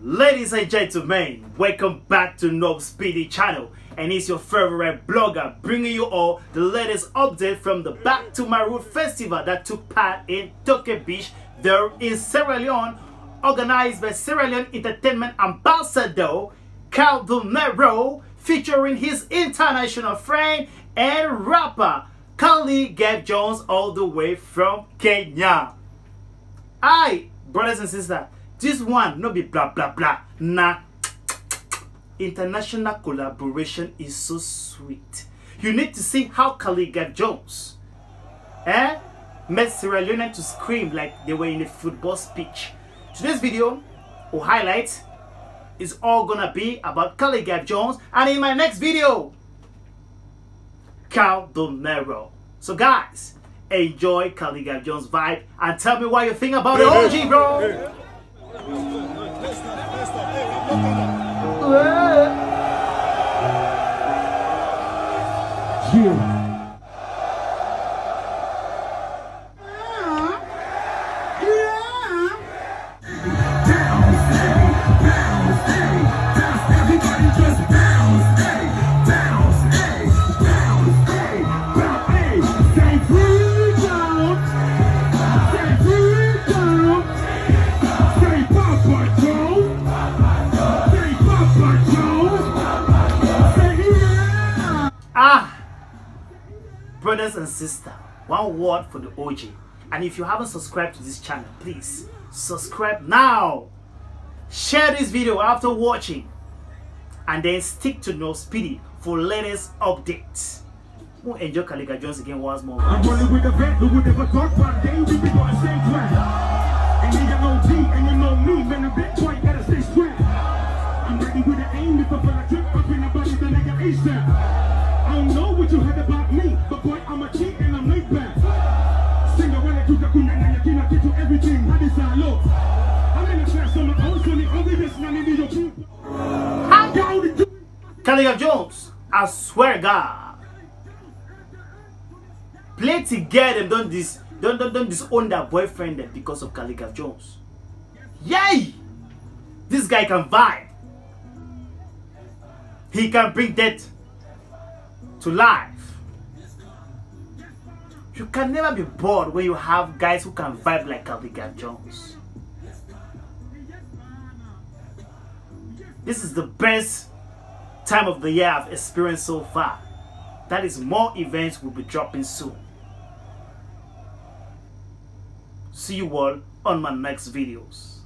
Ladies and gentlemen, welcome back to Nob Speedy channel, and it's your favorite blogger bringing you all the latest update from the Back to My festival that took part in Tokyo Beach there in Sierra Leone, organized by Sierra Leone Entertainment Ambassador Cal Dunero, featuring his international friend and rapper Khaligraph Jones all the way from Kenya. Aye, brothers and sisters, this one no be blah blah blah. Nah, international collaboration is so sweet. You need to see how Khaligraph Jones made Sierra Leone to scream like they were in a football speech. Today's video or highlight is all gonna be about Khaligraph Jones, and in my next video, Cal Dunero. So guys, enjoy Khaligraph Jones vibe and tell me what you think about the OG, bro. Brothers and sisters, one word for the OG. And if you haven't subscribed to this channel, please subscribe now. Share this video after watching, and then stick to Nob Speedy for latest updates. We'll enjoy Khaligraph Jones again once more. I'm running with a vet who would never talk about day. We be on the same track. And you know G and you know me, man, a bit point gotta stay strapped. I'm ready with the aim if I feel a trip up in the body, then I got ASAP. I don't know what you heard about me, but boy, I'm a cheat and I'm laid back. Sing a relic to the kuna and I cannot get to everything. That is our love. I'm in a class on my own, so the only reason I need your people. Khaligraph Jones, I swear God. Play together and don't disown that boyfriend then because of Khaligraph Jones. Yay! This guy can vibe. He can bring that to life. You can never be bored when you have guys who can vibe like Khaligraph Jones. This is the best time of the year I've experienced so far. That is, more events will be dropping soon. See you all on my next videos.